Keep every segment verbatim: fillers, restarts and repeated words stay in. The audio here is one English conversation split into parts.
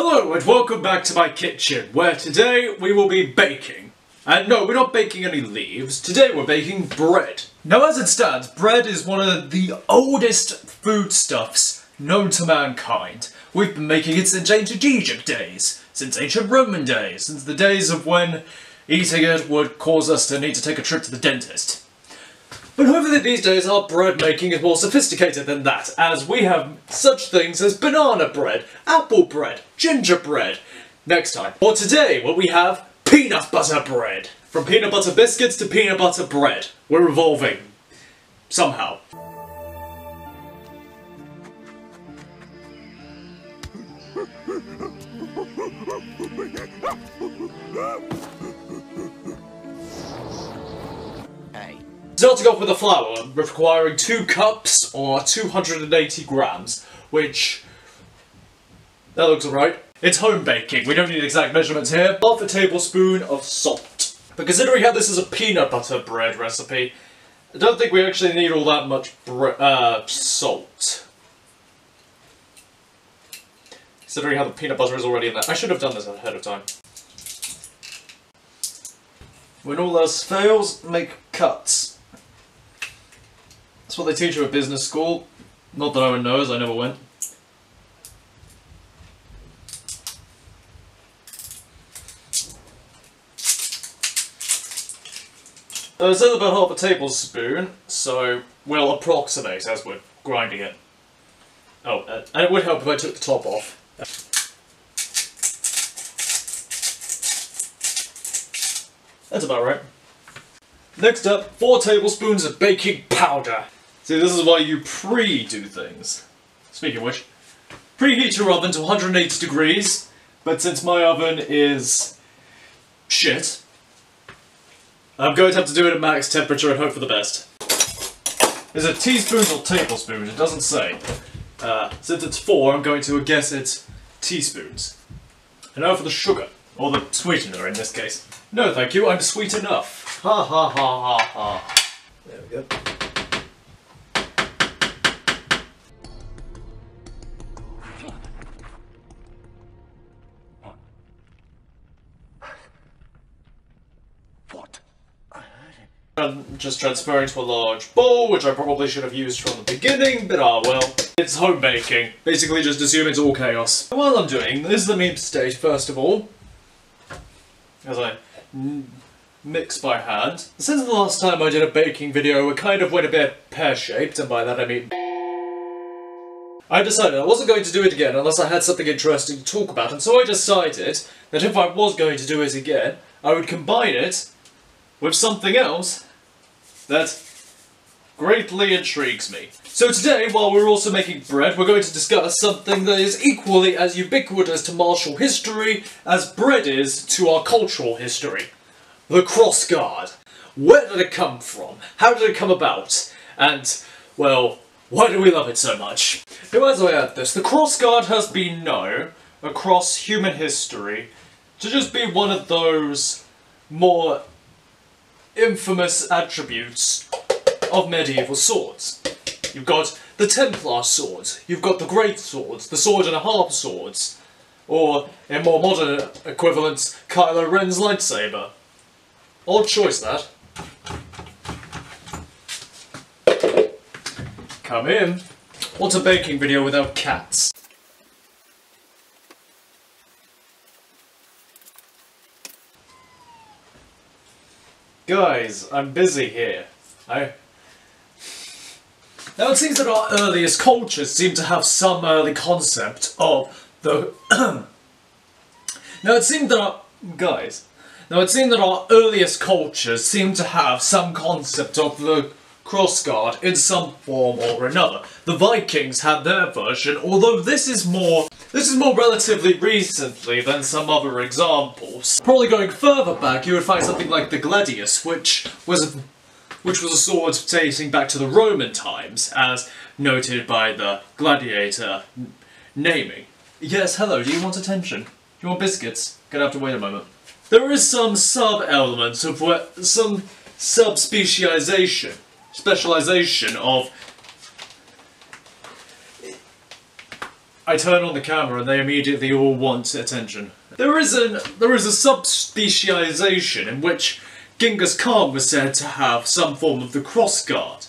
Hello and welcome back to my kitchen, where today we will be baking. And no, we're not baking any leaves, today we're baking bread. Now as it stands, bread is one of the oldest foodstuffs known to mankind. We've been making it since ancient Egypt days, since ancient Roman days, since the days of when eating it would cause us to need to take a trip to the dentist. But hopefully these days our bread making is more sophisticated than that, as we have such things as banana bread, apple bread, gingerbread, next time. Or today, what we have, peanut butter bread. From peanut butter biscuits to peanut butter bread. We're evolving. Somehow. Starting off with the flour, requiring two cups or two hundred eighty grams, which, that looks alright. It's home baking, we don't need exact measurements here. Half a tablespoon of salt. But considering how this is a peanut butter bread recipe, I don't think we actually need all that much bre uh, salt. Considering how the peanut butter is already in there. I should have done this ahead of time. When all else fails, make cuts. That's what they teach you at business school. Not that no one knows, I never went. So it's about half a tablespoon, so we'll approximate as we're grinding it. Oh, uh, and it would help if I took the top off. That's about right. Next up, four tablespoons of baking powder. See, this is why you pre-do things. Speaking of which, preheat your oven to one hundred eighty degrees, but since my oven is shit, I'm going to have to do it at max temperature and hope for the best. Is it teaspoons or tablespoons? It doesn't say. Uh, since it's four, I'm going to guess it's teaspoons. And now for the sugar, or the sweetener in this case. No thank you, I'm sweet enough. Ha ha ha ha ha. There we go. What? I'm just transferring to a large bowl, which I probably should have used from the beginning, but ah well. It's home baking. Basically just assume it's all chaos. While I'm doing this, let me stage first of all, as I mix by hand. Since the last time I did a baking video, it kind of went a bit pear-shaped, and by that I mean I decided I wasn't going to do it again unless I had something interesting to talk about, and so I decided that if I was going to do it again, I would combine it with something else that greatly intrigues me. So today, while we're also making bread, we're going to discuss something that is equally as ubiquitous to martial history as bread is to our cultural history. The crossguard. Where did it come from? How did it come about? And, well, why do we love it so much? Now as I add this, the crossguard has been known across human history to just be one of those more infamous attributes of medieval swords. You've got the Templar swords, you've got the great swords, the sword and a half swords, or in more modern equivalents, Kylo Ren's lightsaber. Odd choice that. Come in. What's a baking video without cats? Guys, I'm busy here. I. Now it seems that our earliest cultures seem to have some early concept of the... now it seemed that our... Guys. Now it seemed that our earliest cultures seem to have some concept of the crossguard in some form or another. The Vikings had their version, although this is more... This is more relatively recently than some other examples. Probably going further back, you would find something like the Gladius, which was... a which was a sword dating back to the Roman times, as noted by the gladiator naming. Yes, hello, do you want attention? Do you want biscuits? Gonna have to wait a moment. There is some sub-elements of where, some sub-specialization, specialization of I turn on the camera and they immediately all want attention. There is an there is a subspecialization in which Genghis Khan was said to have some form of the cross guard.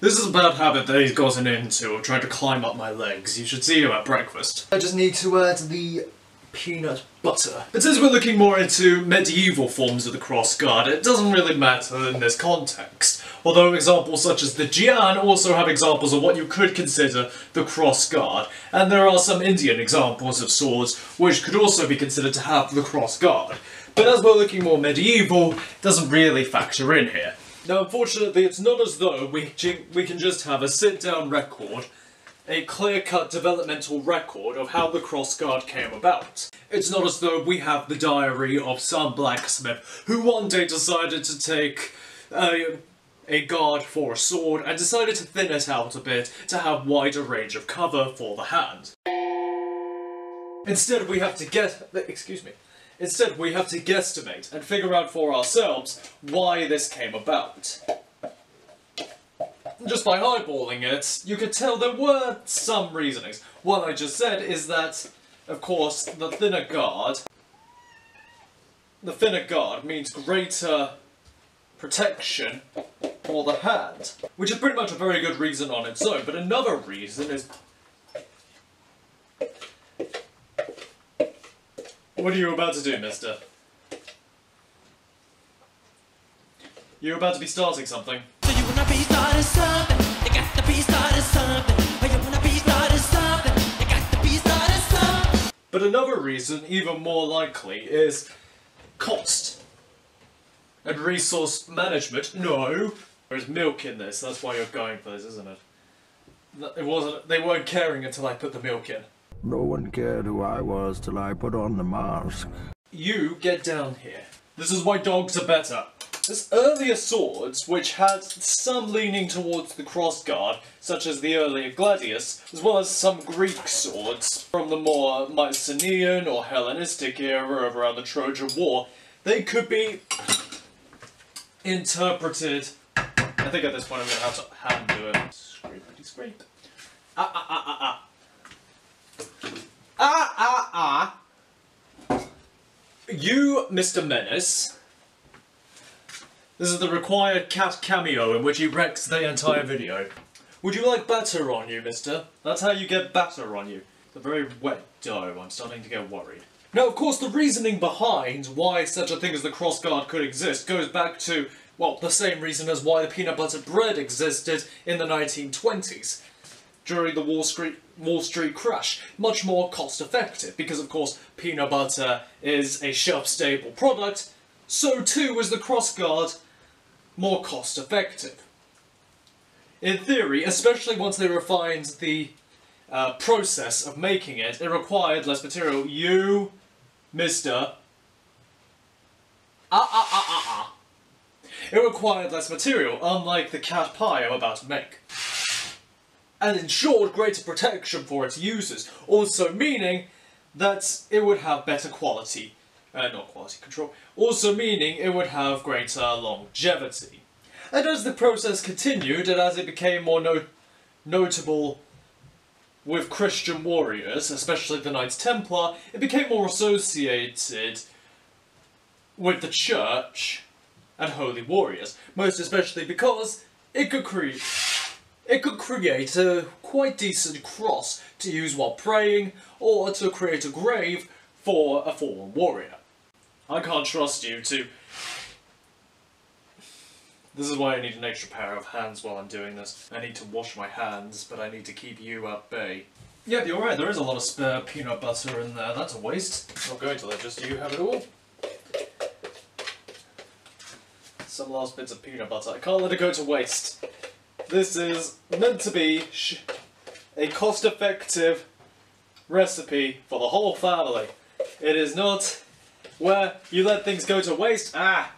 This is a bad habit that he's gotten into of trying to climb up my legs. You should see him at breakfast. I just need to add the peanut butter. But since we're looking more into medieval forms of the cross guard, it doesn't really matter in this context. Although examples such as the Jian also have examples of what you could consider the cross guard, and there are some Indian examples of swords which could also be considered to have the cross guard. But as we're looking more medieval, it doesn't really factor in here. Now unfortunately it's not as though we, we can just have a sit-down record, a clear-cut developmental record of how the cross guard came about. It's not as though we have the diary of some blacksmith who one day decided to take a, a guard for a sword and decided to thin it out a bit to have wider range of cover for the hand. Instead we have to get- excuse me. Instead we have to guesstimate and figure out for ourselves why this came about. Just by eyeballing it, you could tell there were some reasonings. What I just said is that, of course, the thinner guard... The thinner guard means greater protection for the hand, which is pretty much a very good reason on its own, but another reason is... What are you about to do, mister? You're about to be starting something. You wanna be starting something, you got to be starting something. You wanna be starting something, you got to be starting something. But another reason, even more likely, is cost and resource management. No, there's milk in this. That's why you're going for this, isn't it? It wasn't. They weren't caring until I put the milk in. No one cared who I was till I put on the mask. You get down here. This is why dogs are better. There's earlier swords which had some leaning towards the cross guard, such as the earlier Gladius, as well as some Greek swords from the more Mycenaean or Hellenistic era of around the Trojan War. They could be interpreted. I think at this point I'm going to have to hand do it. Scrapity scrape. Ah ah ah ah ah. Ah ah ah. You, Mister Menace. This is the required cat cameo in which he wrecks the entire video. Would you like batter on you, mister? That's how you get batter on you. It's a very wet dough, I'm starting to get worried. Now, of course, the reasoning behind why such a thing as the cross guard could exist goes back to, well, the same reason as why the peanut butter bread existed in the nineteen twenties, during the Wall Street, Wall Street crash. Much more cost-effective, because, of course, peanut butter is a shelf-stable product, so too was the cross guard more cost-effective. In theory, especially once they refined the uh, process of making it, it required less material. You, mister... Ah, ah, ah, ah, ah. It required less material, unlike the cat pie I'm about to make. And ensured greater protection for its users, also meaning that it would have better quality. Uh, not quality control, also meaning it would have greater longevity. And as the process continued, and as it became more no notable with Christian warriors, especially the Knights Templar, it became more associated with the church and holy warriors, most especially because it could create it could create a quite decent cross to use while praying, or to create a grave for a fallen warrior. I can't trust you to... This is why I need an extra pair of hands while I'm doing this. I need to wash my hands, but I need to keep you at bay. Yeah, you're right, there is a lot of spare peanut butter in there. That's a waste. I'm not going to let just you have it all. Some last bits of peanut butter. I can't let it go to waste. This is meant to be sh a cost-effective recipe for the whole family. It is not where you let things go to waste. Ah!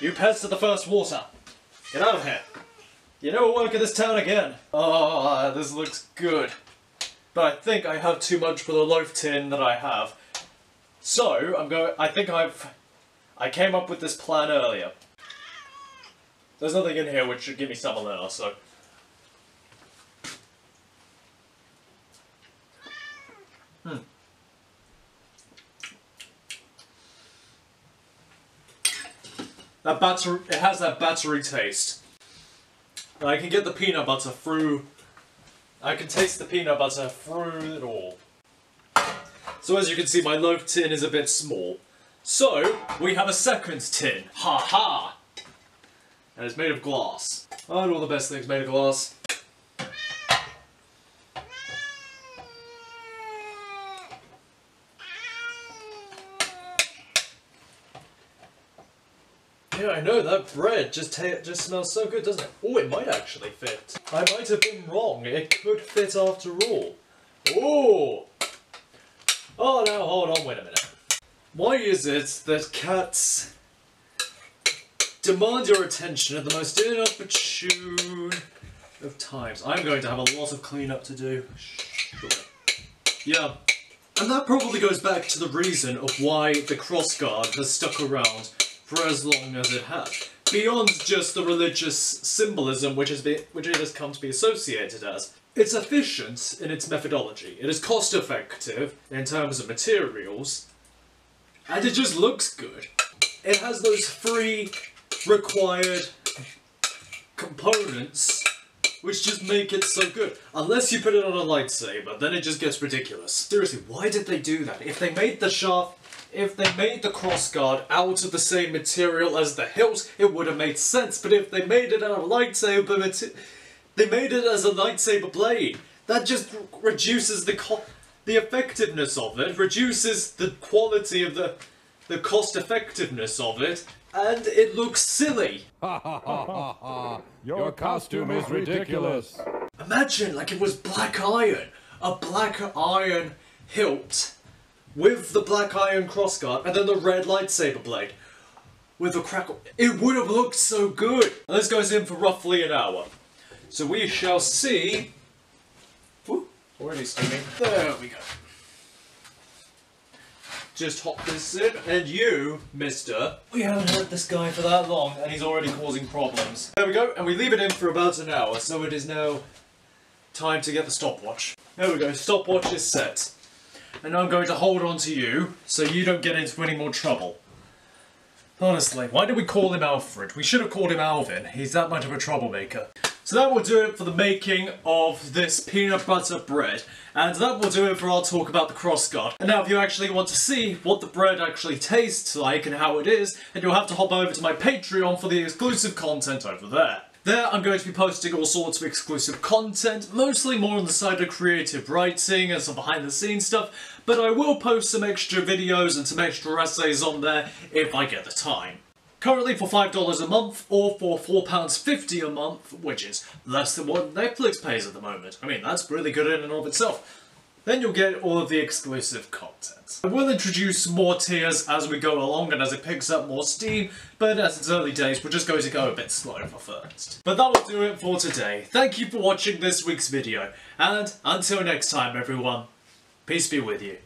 You pest of the first water. Get out of here. You never work in this town again. Oh, this looks good. But I think I have too much for the loaf tin that I have. So, I'm going- I think I've- I came up with this plan earlier. There's nothing in here which should give me something else, so... Hmm. That butter, it has that buttery taste. And I can get the peanut butter through... I can taste the peanut butter through it all. So as you can see, my loaf tin is a bit small. So, we have a second tin. Ha ha! And it's made of glass. Aren't all the best things made of glass? Yeah, I know, that bread just just smells so good, doesn't it? Oh, it might actually fit. I might have been wrong. It could fit after all. Oh! Oh, now, hold on, wait a minute. Why is it that cats demand your attention at the most inopportune of times? I'm going to have a lot of cleanup to do. Sure. Yeah. And that probably goes back to the reason of why the crossguard has stuck around for as long as it has, beyond just the religious symbolism which, is be, which it has come to be associated as. It's efficient in its methodology, it is cost effective in terms of materials, and it just looks good. It has those three required components which just make it so good. Unless you put it on a lightsaber, then it just gets ridiculous. Seriously, why did they do that? If they made the shaft If they made the crossguard out of the same material as the hilt, it would have made sense, but if they made it out of lightsaber, they made it as a lightsaber blade. That just reduces the co the effectiveness of it, reduces the quality of the the cost effectiveness of it, and it looks silly. Ha ha ha ha ha. Your costume is ridiculous. Imagine like it was black iron, a black iron hilt. With the black iron crossguard, and then the red lightsaber blade. With a crackle. It would have looked so good! And this goes in for roughly an hour. So we shall see... Ooh, already steaming. There we go. Just hop this in, and you, mister... We haven't had this guy for that long, and he's already causing problems. There we go, and we leave it in for about an hour, so it is now... time to get the stopwatch. There we go, stopwatch is set. And I'm going to hold on to you, so you don't get into any more trouble. Honestly, why did we call him Alfred? We should have called him Alvin. He's that much of a troublemaker. So that will do it for the making of this peanut butter bread. And that will do it for our talk about the crossguard. And now if you actually want to see what the bread actually tastes like and how it is, then you'll have to hop over to my Patreon for the exclusive content over there. There, I'm going to be posting all sorts of exclusive content, mostly more on the side of creative writing and some behind-the-scenes stuff, but I will post some extra videos and some extra essays on there if I get the time. Currently for five dollars a month, or for four pounds fifty a month, which is less than what Netflix pays at the moment. I mean, that's really good in and of itself. Then you'll get all of the exclusive content. I will introduce more tiers as we go along and as it picks up more steam, but as it's early days, we're just going to go a bit slow for first. But that will do it for today. Thank you for watching this week's video, and until next time everyone, peace be with you.